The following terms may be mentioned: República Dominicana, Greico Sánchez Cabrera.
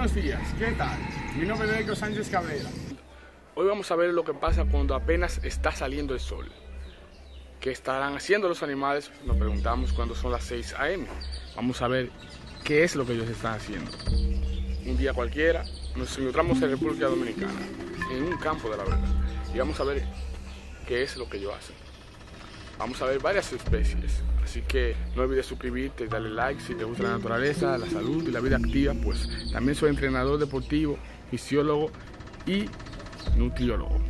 Buenos días, ¿qué tal? Mi nombre es Greico Sánchez Cabrera. Hoy vamos a ver lo que pasa cuando apenas está saliendo el sol. ¿Qué estarán haciendo los animales? Nos preguntamos cuando son las 6 a.m. Vamos a ver qué es lo que ellos están haciendo. Un día cualquiera nos encontramos en República Dominicana, en un campo de la verdad, y vamos a ver qué es lo que ellos hacen. Vamos a ver varias especies, así que no olvides suscribirte, darle like si te gusta la naturaleza, la salud y la vida activa. Pues también soy entrenador deportivo, fisiólogo y nutriólogo.